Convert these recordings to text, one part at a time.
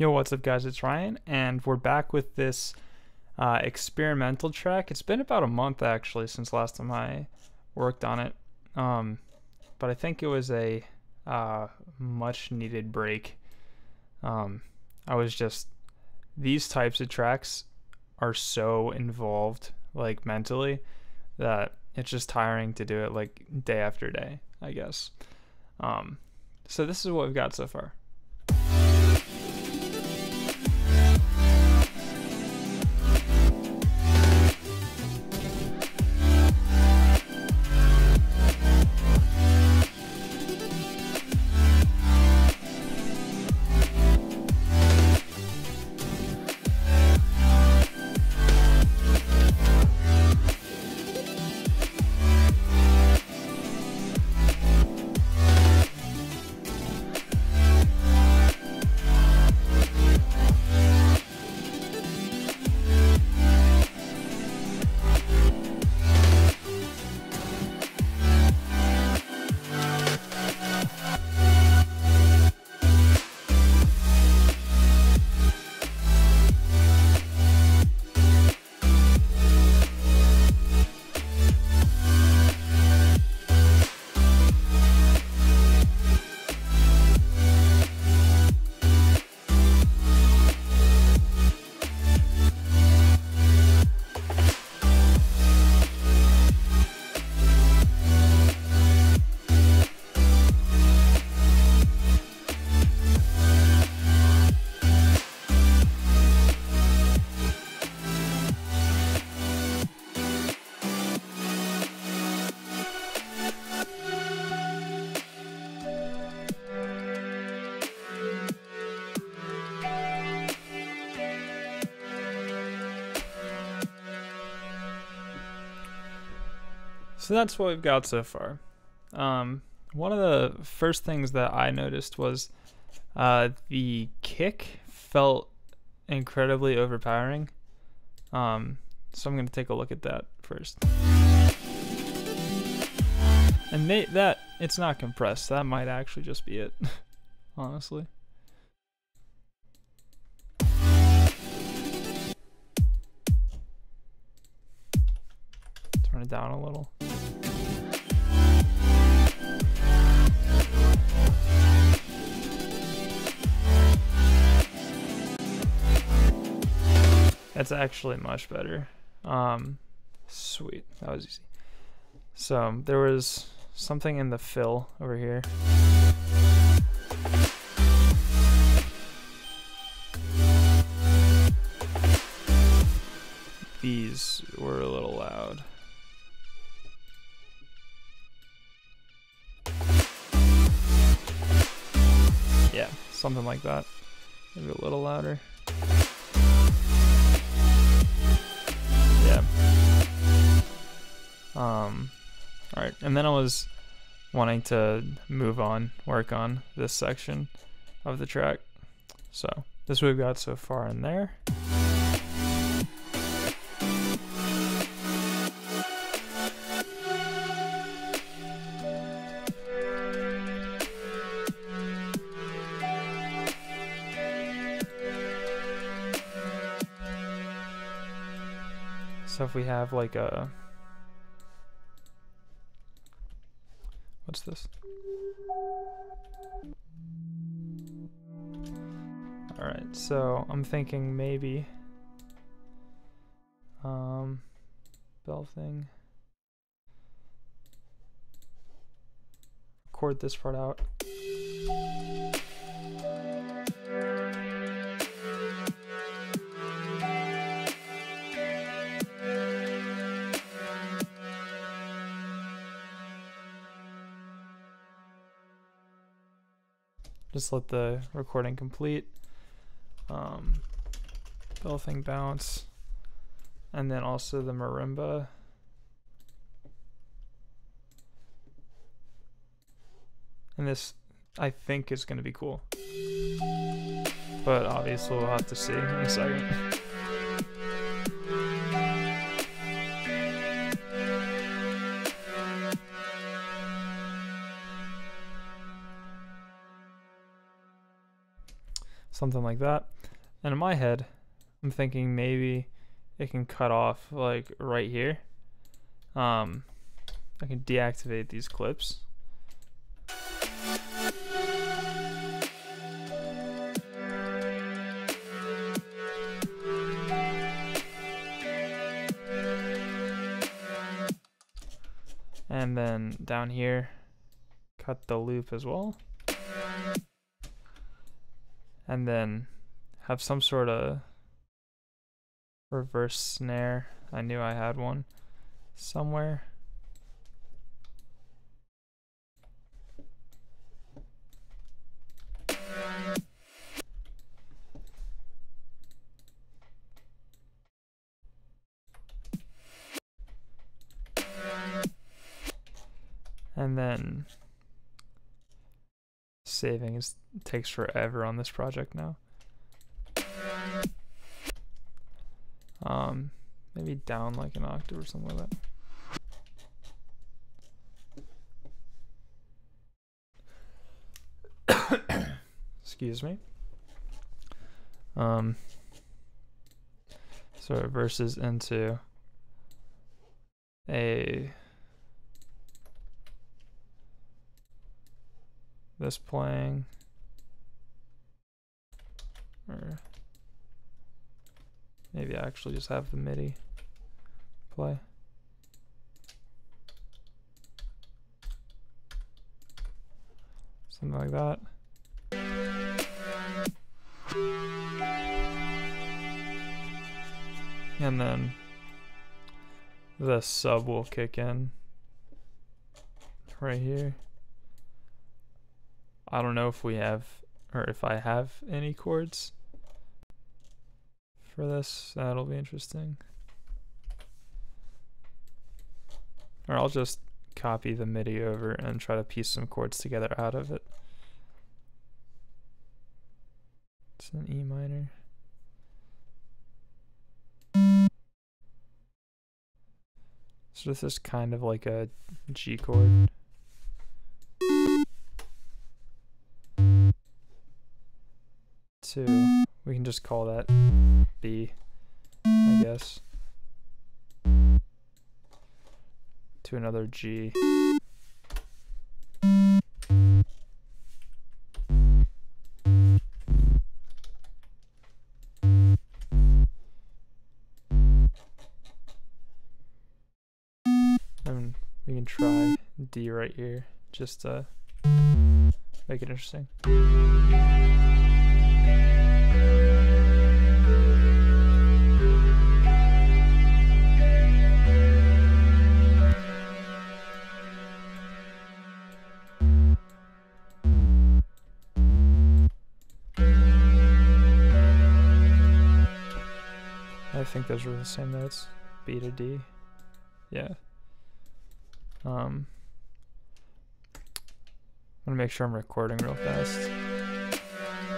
Yo, what's up guys, it's Ryan, and we're back with this experimental track. It's been about a month actually since last time I worked on it, but I think it was a much needed break. I was just, these types of tracks are so involved, like mentally, that it's just tiring to do it like day after day, I guess. So this is what we've got so far. So that's what we've got so far. One of the first things that I noticed was the kick felt incredibly overpowering. So I'm going to take a look at that first. And it's not compressed. That might actually just be it, honestly. Turn it down a little. That's actually much better. Sweet, that was easy. So there was something in the fill over here. These were a little loud. Yeah, something like that. Maybe a little louder. Yeah. All right, and then I was wanting to work on this section of the track. So this is what we've got so far in there. So if we have like a, what's this? All right, so I'm thinking maybe bell thing. Record this part out. Just let the recording complete, bell thing bounce, and then also the marimba. And this, I think, is going to be cool. But obviously we'll have to see in a second. something like that. And in my head, I'm thinking maybe it can cut off like right here. I can deactivate these clips. And then down here, cut the loop as well. And then have some sort of reverse snare. I knew I had one somewhere. And then saving takes forever on this project now. Maybe down like an octave or something like that. Excuse me. So it reverses into a this playing or maybe I actually just have the MIDI play. Something like that. And then the sub will kick in right here. I don't know if we have, or if I have any chords for this. That'll be interesting. Or I'll just copy the MIDI over and try to piece some chords together out of it. It's an E minor. So this is kind of like a G chord. Two. We can just call that B, I guess. To another G. And we can try D right here, just to make it interesting. I think those were the same notes, B to D, yeah. I'm gonna make sure I'm recording real fast.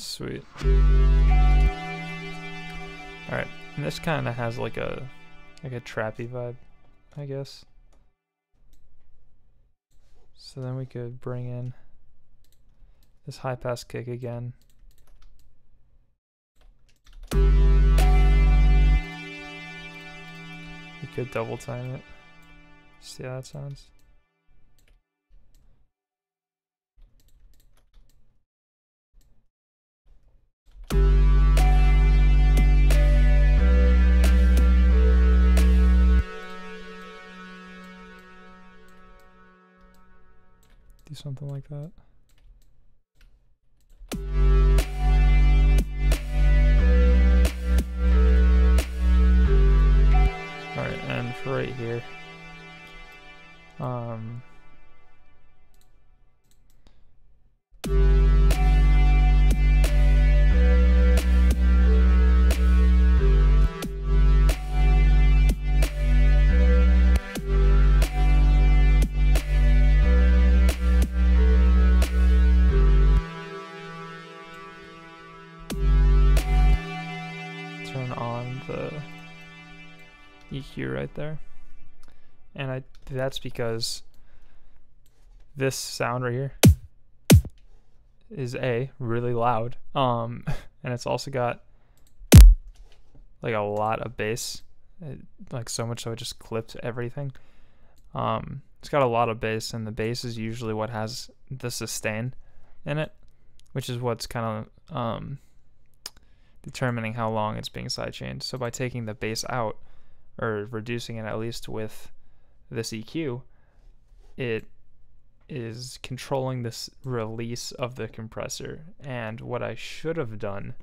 Sweet. Alright, and this kind of has like a trappy vibe, I guess. So then we could bring in this high pass kick again. We could double time it. See how that sounds. Do something like that. Right here, turn on the EQ right there. And that's because this sound right here is A, really loud, and it's also got like a lot of bass, like so much so it just clips everything. It's got a lot of bass, and the bass is usually what has the sustain in it, which is what's kind of determining how long it's being sidechained. So by taking the bass out, or reducing it at least with this EQ, it is controlling this release of the compressor. And what I should have done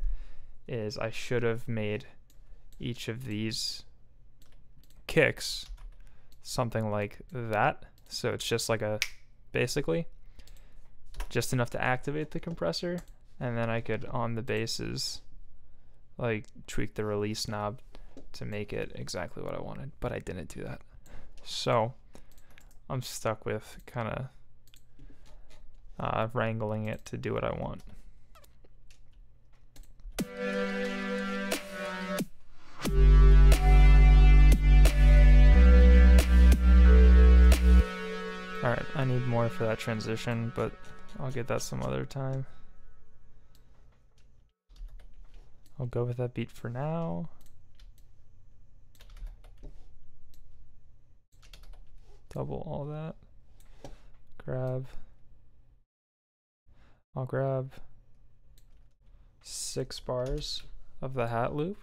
is I should have made each of these kicks something like that. So it's just like a, basically, just enough to activate the compressor, and then I could, on the basses, like tweak the release knob to make it exactly what I wanted, but I didn't do that. So I'm stuck with kind of wrangling it to do what I want. All right, I need more for that transition, but I'll get that some other time. I'll go with that beat for now. Double all that. Grab. I'll grab 6 bars of the hat loop.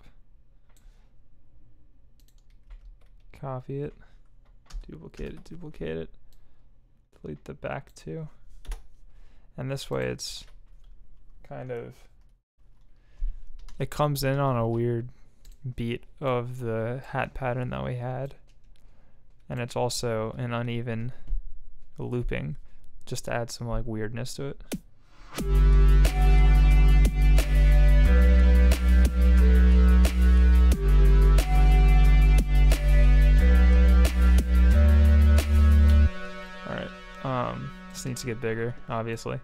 Copy it. Duplicate it, duplicate it. Delete the back 2. And this way it's kind of, it comes in on a weird beat of the hat pattern that we had, and it's also an uneven looping, just to add some like weirdness to it. All right, this needs to get bigger, obviously.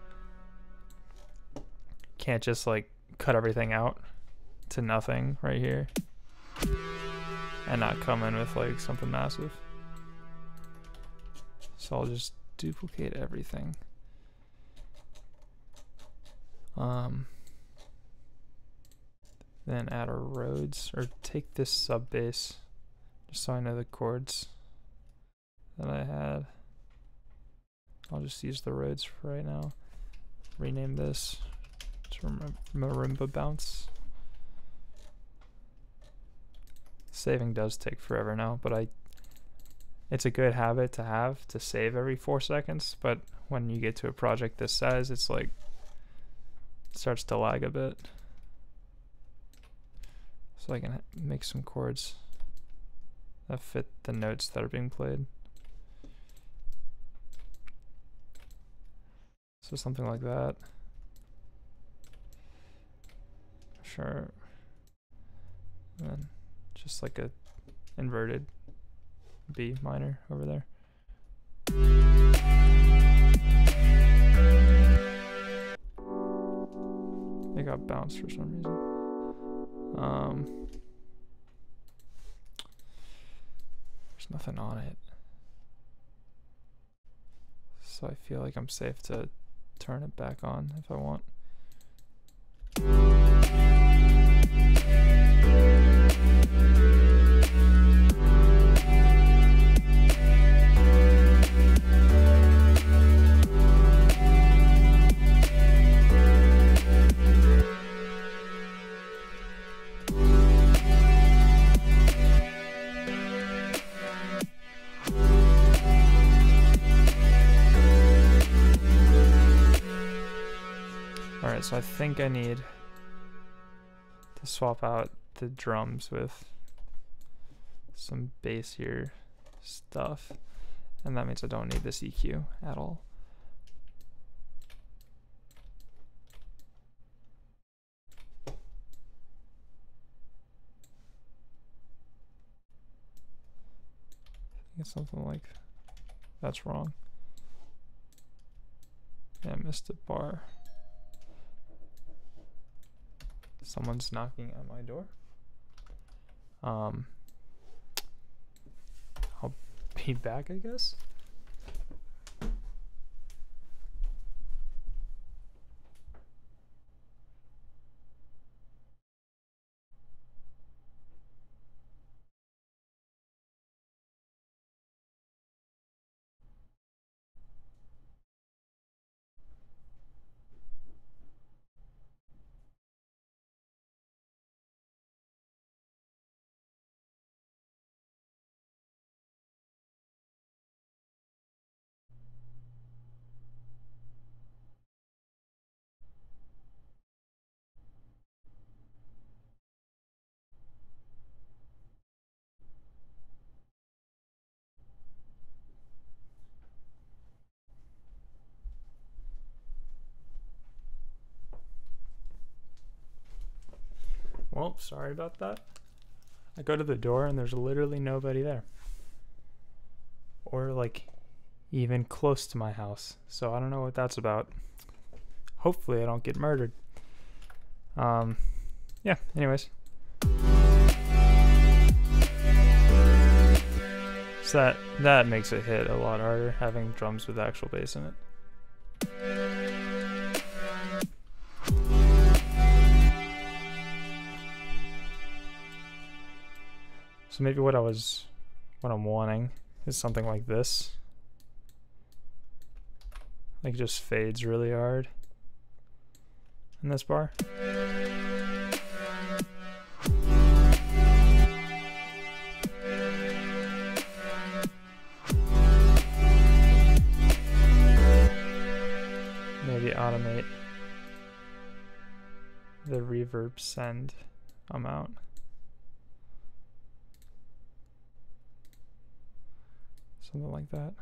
Can't just like cut everything out to nothing right here and not come in with like something massive. So I'll just duplicate everything. Then add our roads, or take this sub bass just so I know the chords that I had. I'll just use the roads for right now. Rename this to marimba bounce. Saving does take forever now, but it's a good habit to have, to save every 4 seconds, but when you get to a project this size, it's like, it starts to lag a bit. So I can make some chords that fit the notes that are being played. So something like that. Sure. And then just like a inverted B minor over there. It got bounced for some reason. There's nothing on it. So I feel like I'm safe to turn it back on if I want. So I think I need to swap out the drums with some bassier stuff, and that means I don't need this EQ at all. I think it's something like, that's wrong. Yeah, I missed a bar. Someone's knocking at my door. I'll be back, I guess. Well, sorry about that. I go to the door and there's literally nobody there. Or like even close to my house. So I don't know what that's about. Hopefully I don't get murdered. Yeah, anyways. So that makes it hit a lot harder, having drums with actual bass in it. So maybe what I'm wanting is something like this. Like it just fades really hard in this bar. Maybe automate the reverb send amount. Something like that.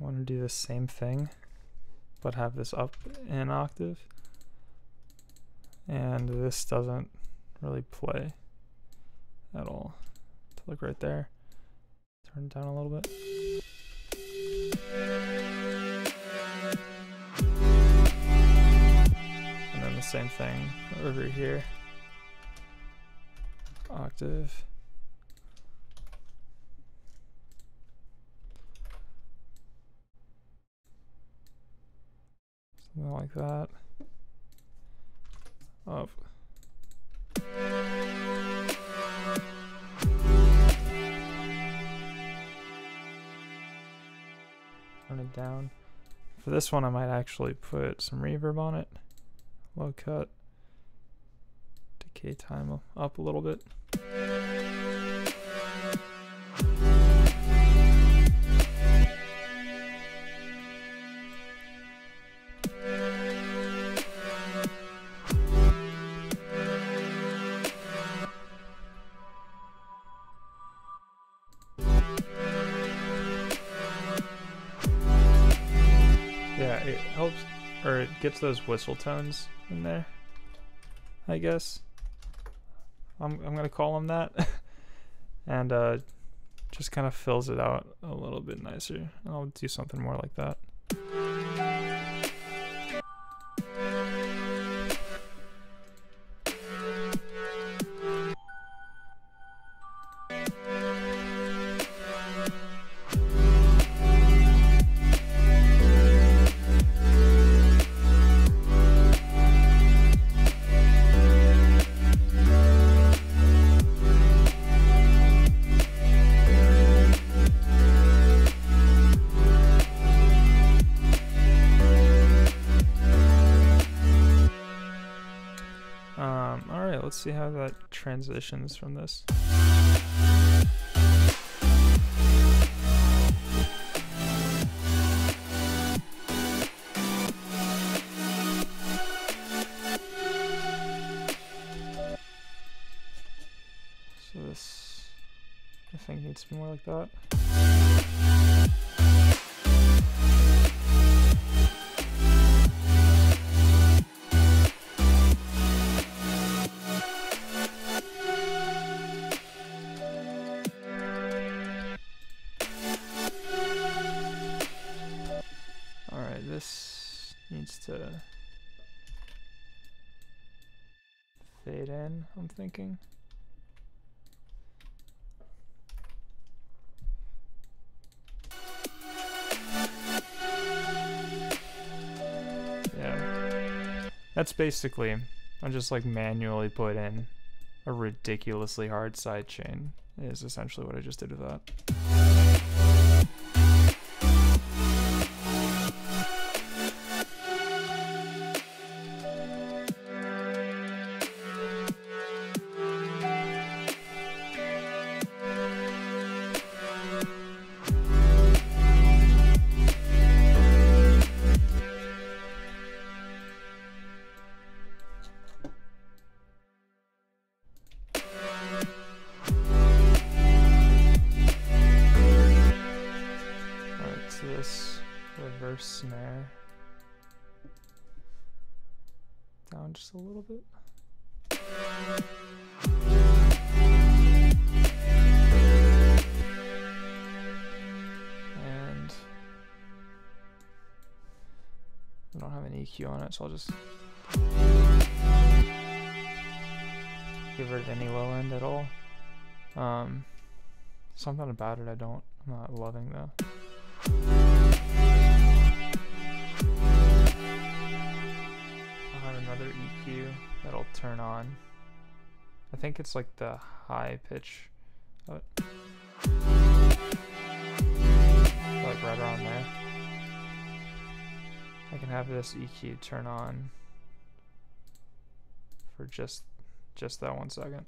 Want to do the same thing, but have this up an octave, and this doesn't really play at all. To look right there, turn it down a little bit. And then the same thing over here. Octave. Something like that. Up. Turn it down. For this one I might actually put some reverb on it. Low cut. Decay time up a little bit. It helps, or it gets those whistle tones in there, I guess. I'm gonna call them that. And just kind of fills it out a little bit nicer. And I'll do something more like that. Alright, let's see how that transitions from this. So this, I think, needs to be more like that. This needs to fade in, I'm thinking. Yeah. That's basically, I just like manually put in a ridiculously hard side chain, is essentially what I just did with that. down just a little bit. And I don't have an EQ on it, so I'll just give rid of any low end at all. Something about it I'm not loving though. I'll have another EQ that'll turn on. I think it's like the high pitch of it. Like right around there. I can have this EQ turn on for just that 1 second.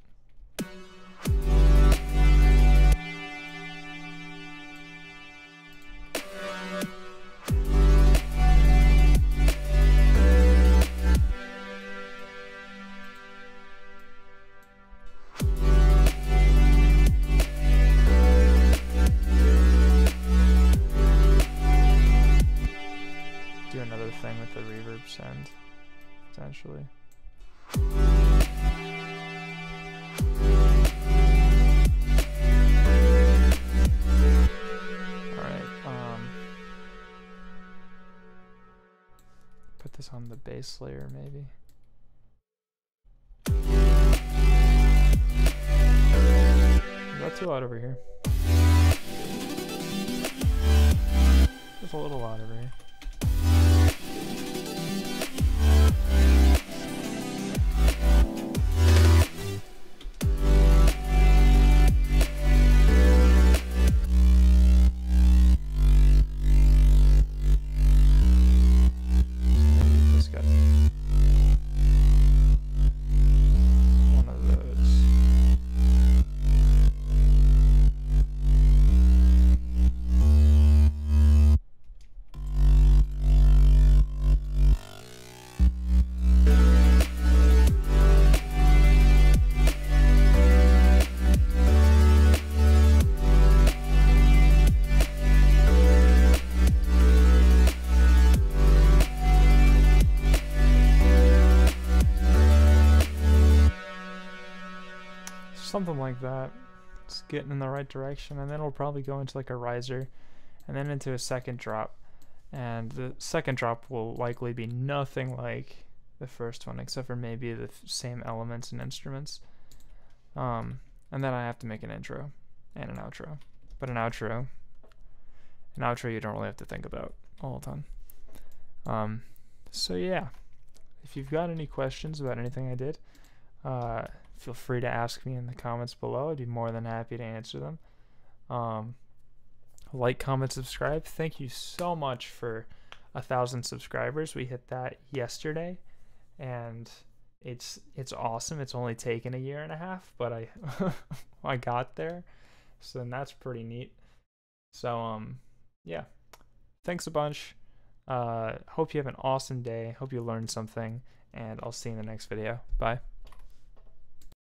Do another thing with the reverb send, potentially. Put this on the bass layer, maybe. Not too loud over here. Just a little loud over here. Something like that. It's getting in the right direction, and then it'll probably go into like a riser and then into a second drop, and the second drop will likely be nothing like the first one except for maybe the same elements and instruments, and then I have to make an intro and an outro. But an outro you don't really have to think about all the time. So yeah, if you've got any questions about anything I did, feel free to ask me in the comments below. I'd be more than happy to answer them. Like, comment, subscribe. Thank you so much for 1,000 subscribers. We hit that yesterday, and it's awesome. It's only taken a 1.5 years, but I I got there, so that's pretty neat. So yeah, thanks a bunch. Hope you have an awesome day. Hope you learned something, and I'll see you in the next video. Bye.